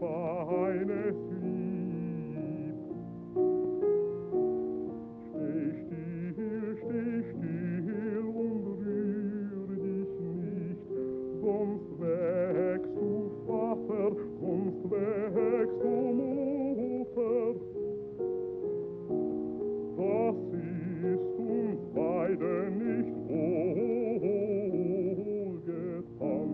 feines Lieb. Steh still und rühr dich nicht, sonst wächst du Vater, sonst wächst du Mutter. Das ist uns beiden nicht wohlgetan.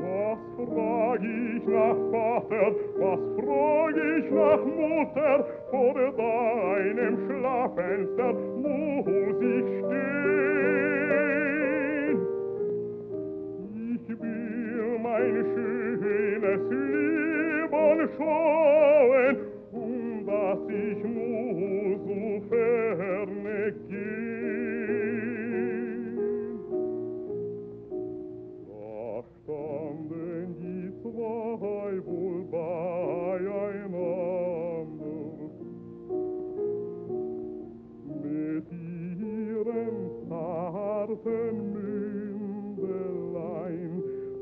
Was frag ich nach Vater, was frag ich nach Mutter, vor deinem Schlaffenster muss ich stehen. Ich will mein schönes Leben schauen, um das ich nur so ferne gehen. Da standen die zwei wohl beieinander, mit ihren zarten Mündelein,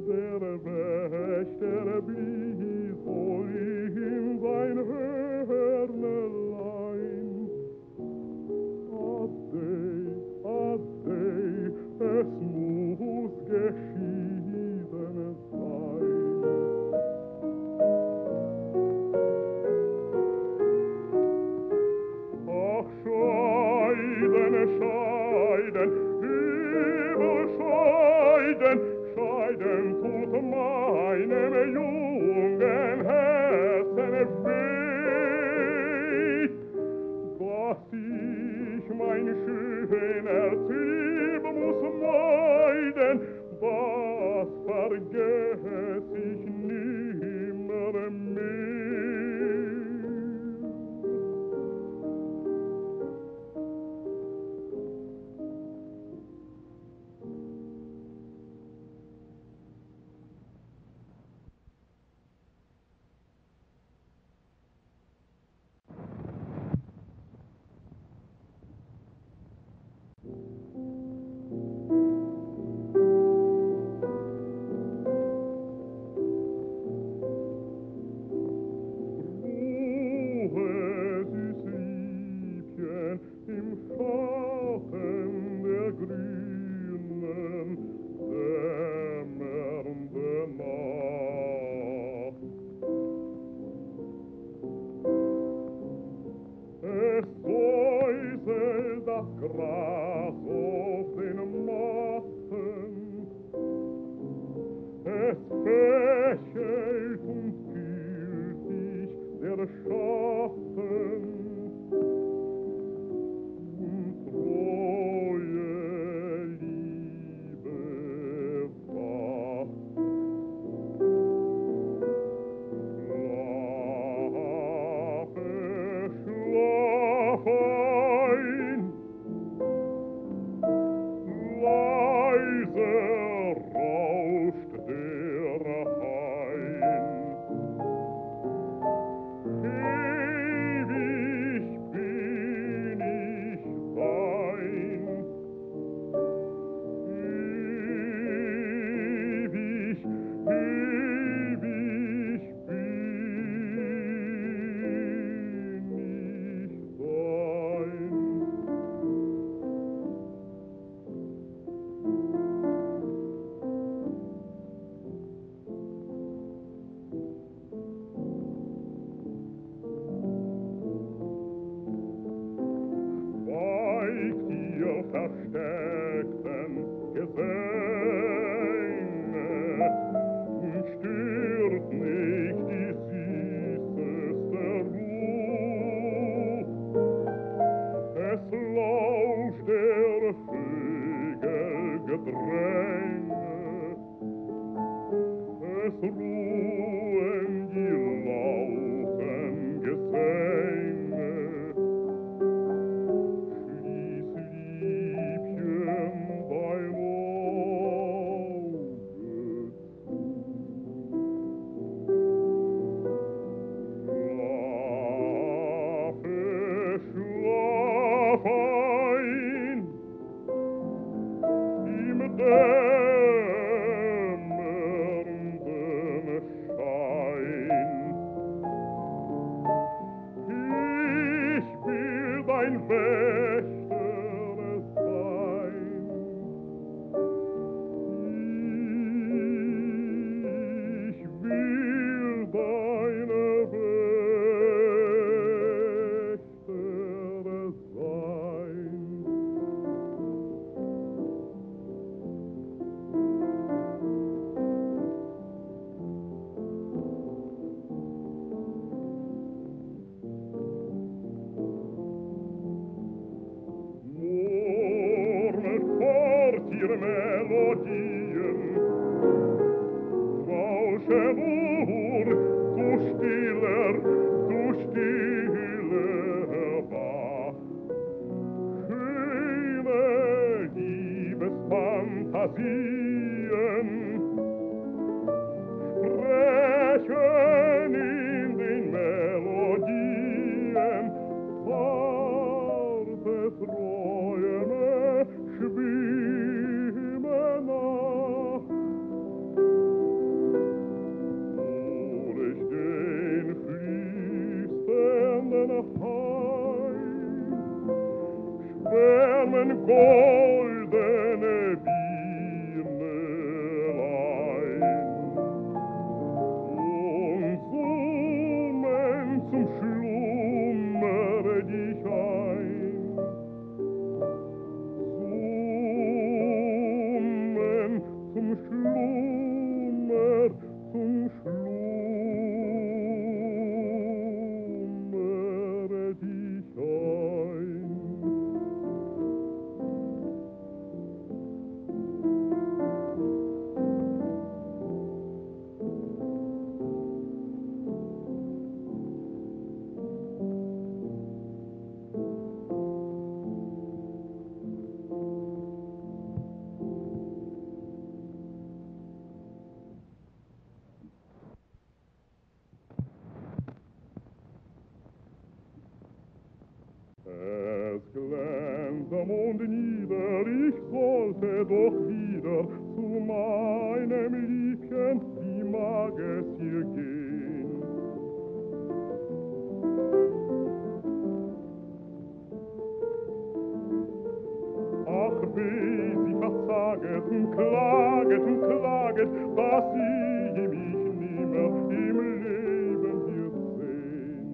der Wächter blies wohl in sein Hörnelein. Ade, ade, es muss geschieden sein. Scheiden, übel scheiden, scheiden tut meinem jungen Herzen weh. Was ich mein schönes Lieb muss meiden, das vergess ich nimmer mehr. Amen. melodien. Rausche Uhr, du stiller war. Schöne Liebesfantasien brechen in den Melodien, zarte Träume schwimmen nach. Durch den fließenden Hain schwärmen goldene Mond nieder, ich wollte doch wieder zu meinem Liebchen, wie mag es hier gehen? Ach weh, sie verzaget und klaget und klaget, dass sie mich nimmer im Leben wird sehen.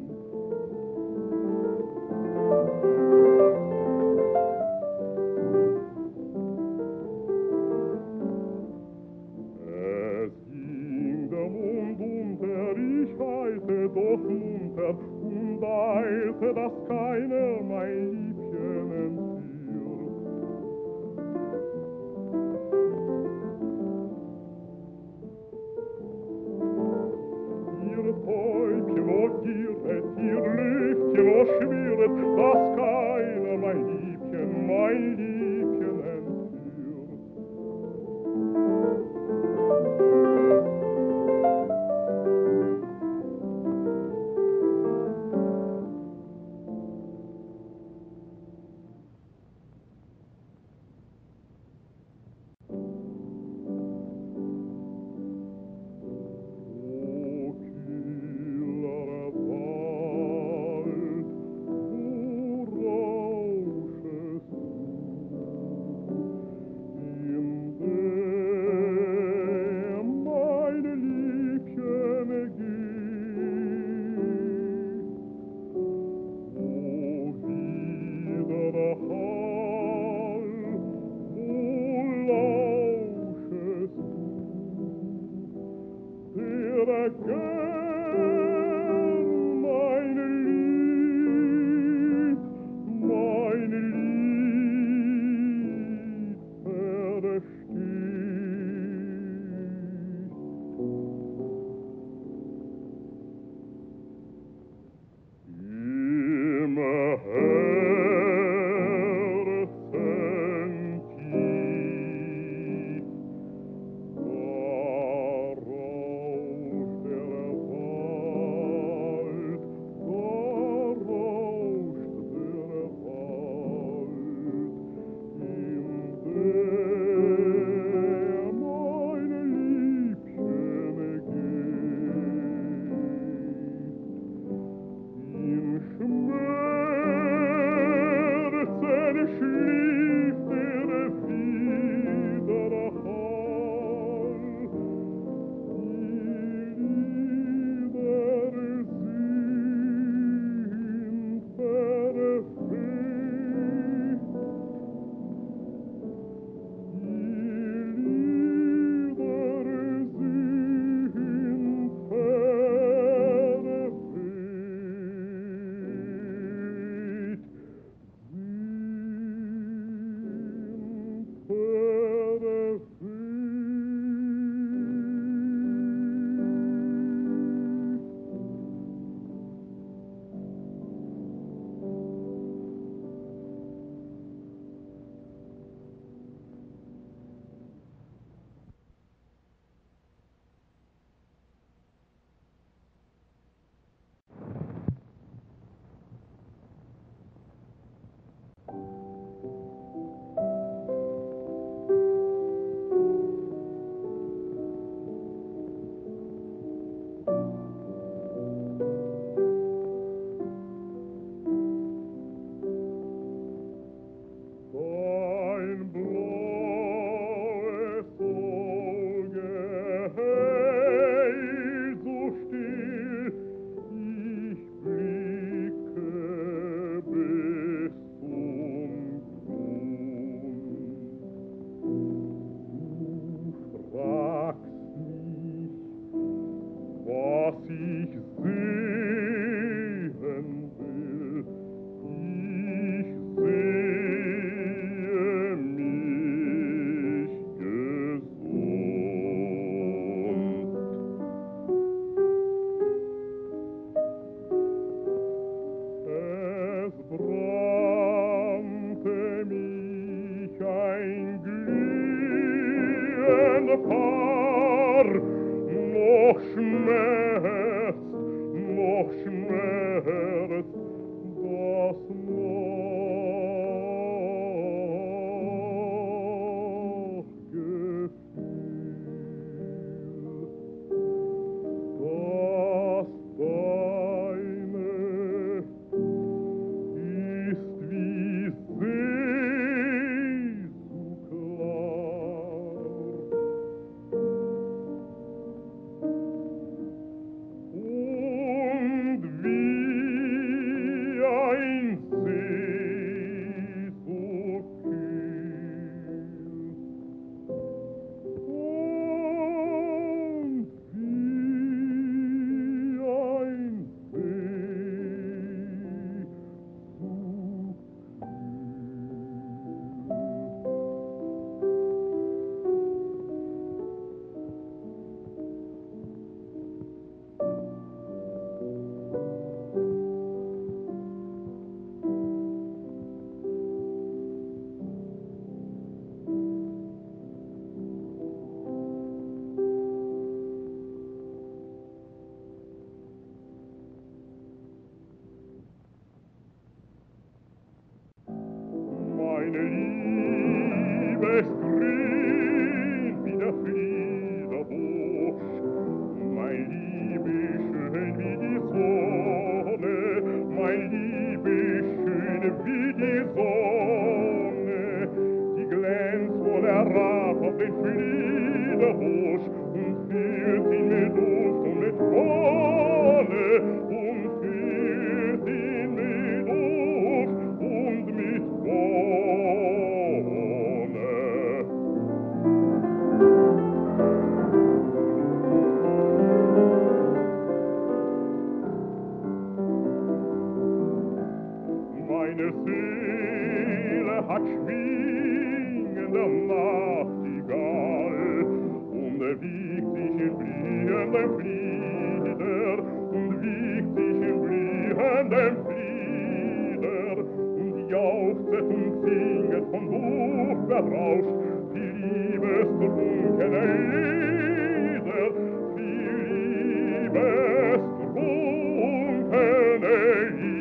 Doch munter und eilte, dass keiner mein Liebchen entführt. Ihr Täubchen, wo girret, ihr Lüftchen, wo schwirret, dass keiner mein Liebchen entführt. Paar noch schmerzt das Mordgefühl, das Deine ist wie See. Meine Liebe ist grün wie der Fliederbusch, meine Liebe ist schön wie die Sonne, meine Liebe ist schön wie die Sonne, die glänzt wohl herab auf den Fliederbusch und füllt ihn mit Duft und mit Wolle und füllt ihn mit Duft und mit Wolle. Meine Seele hat schwingender Nachtigall und wiegt sich in blühendem Flieder und wiegt sich in blühendem Flieder und jauchzet und singet von Duft berauscht die liebestrunkene Lieder, die liebestrunkene Lieder.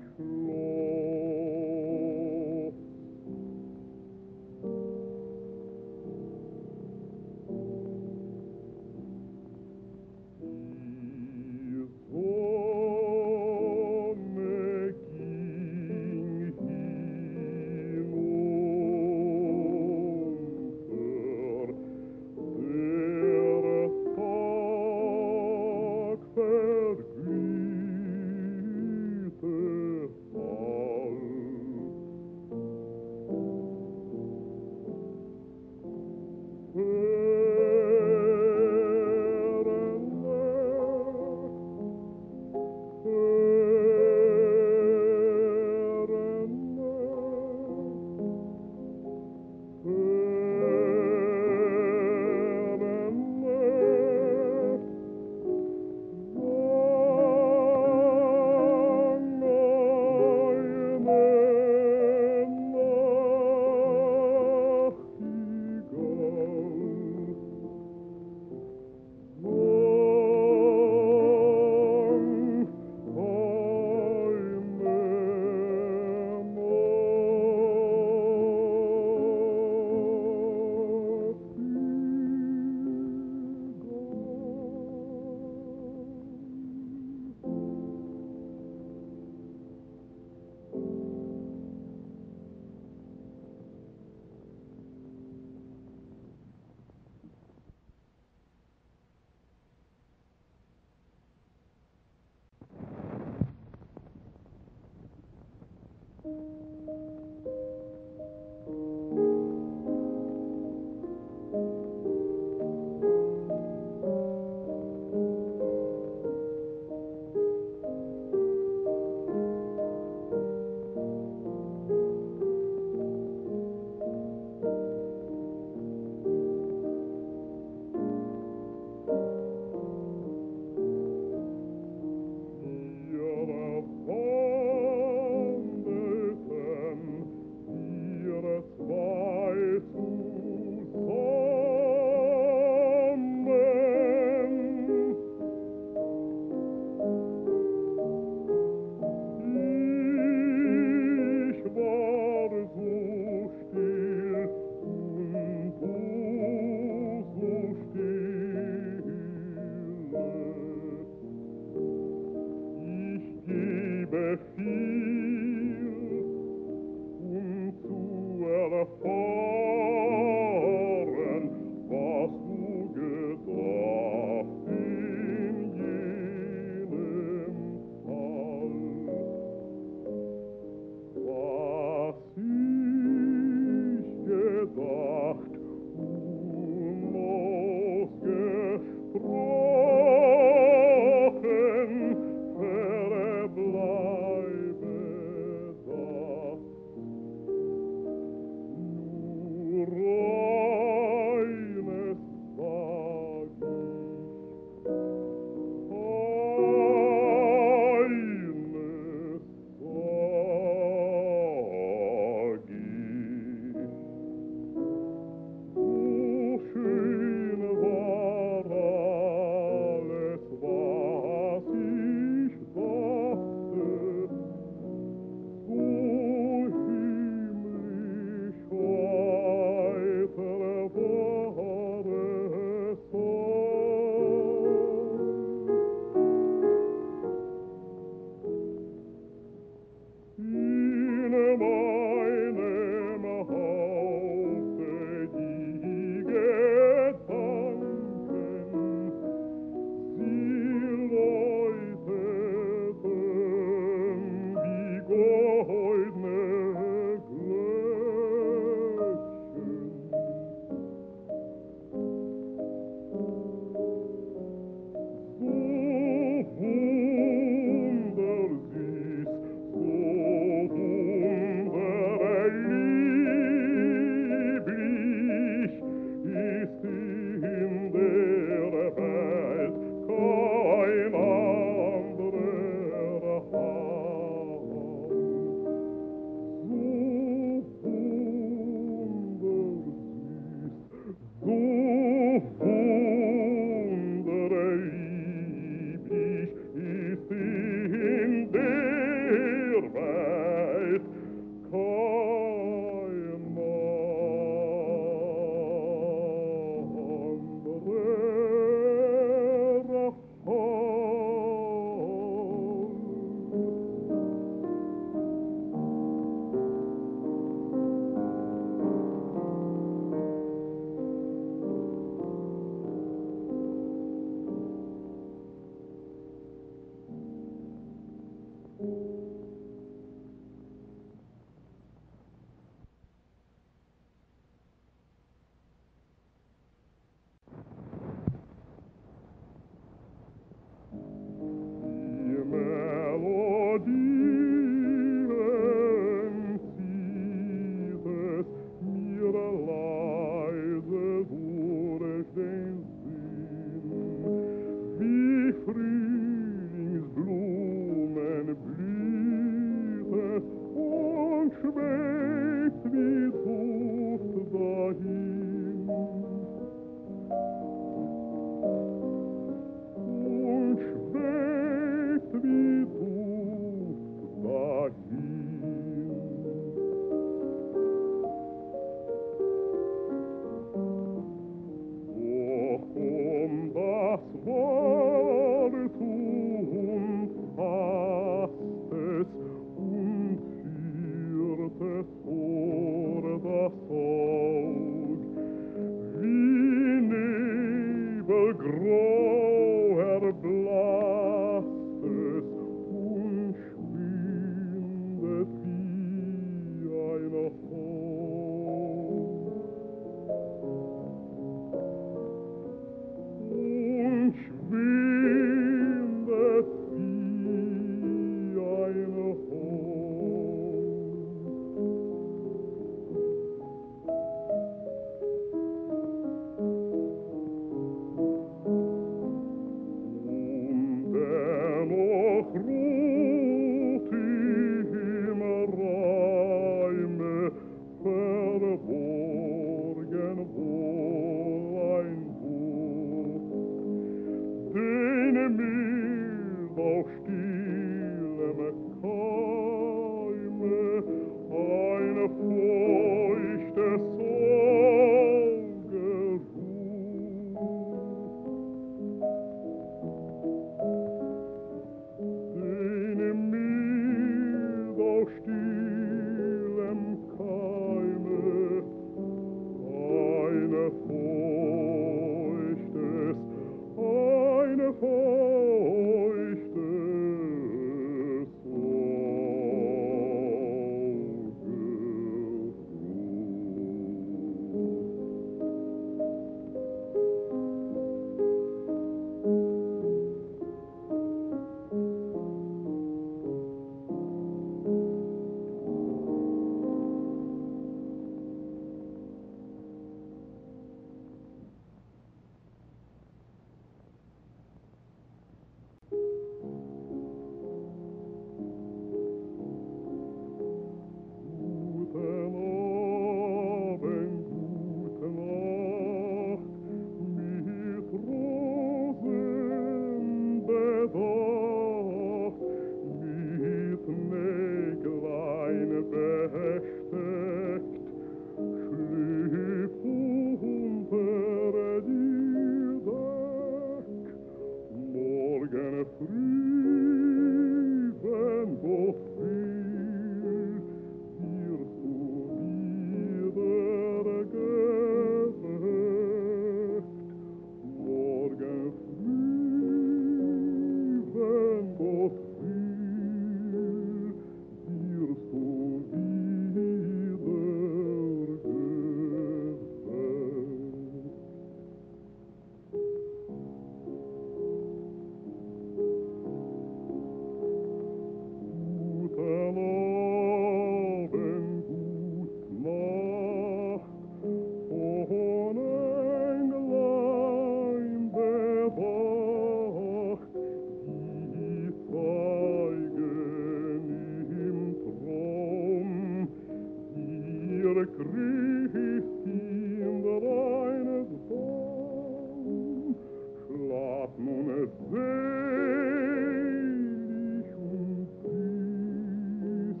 Jünger Christi in der reines Baum, schlaf nun es selig und süß,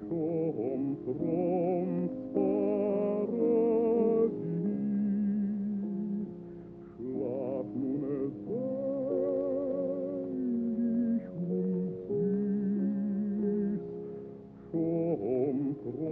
schon tromts Paradies. Schlaf nun es selig und süß, schon tromts Paradies.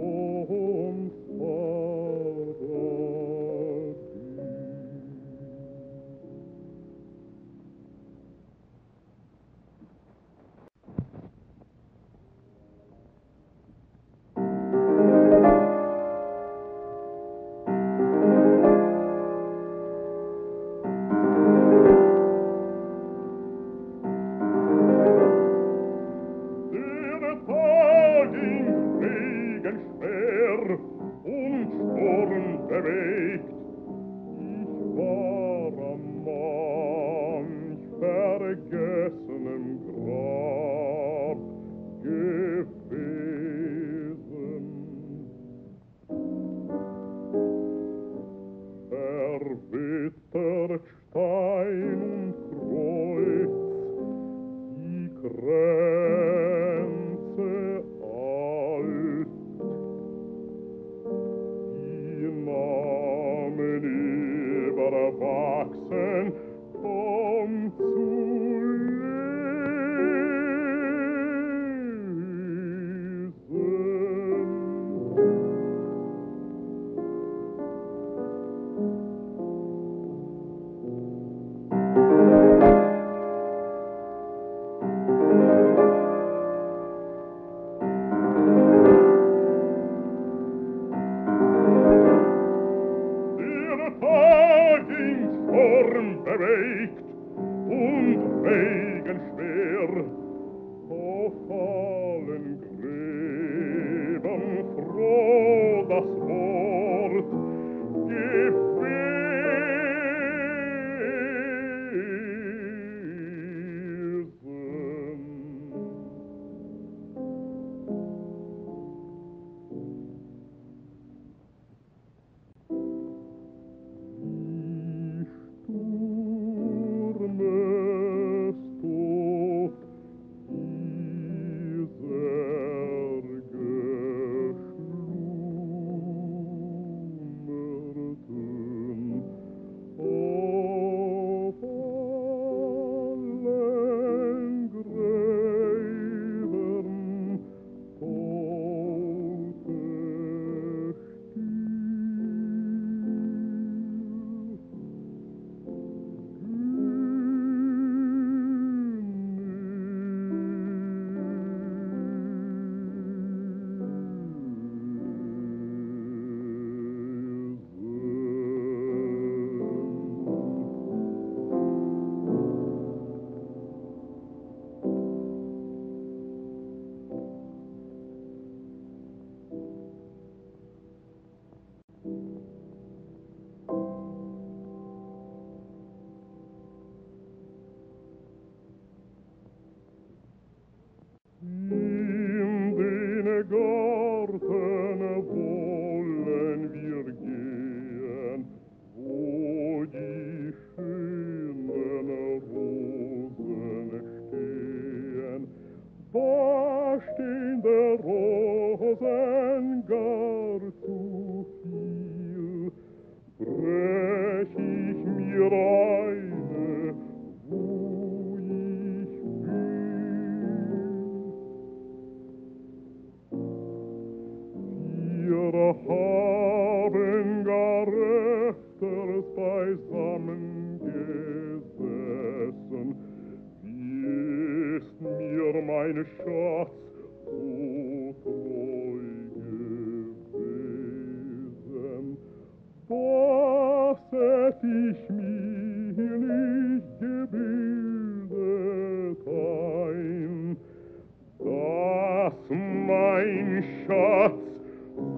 Mein Schatz,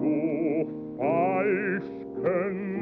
so falsch können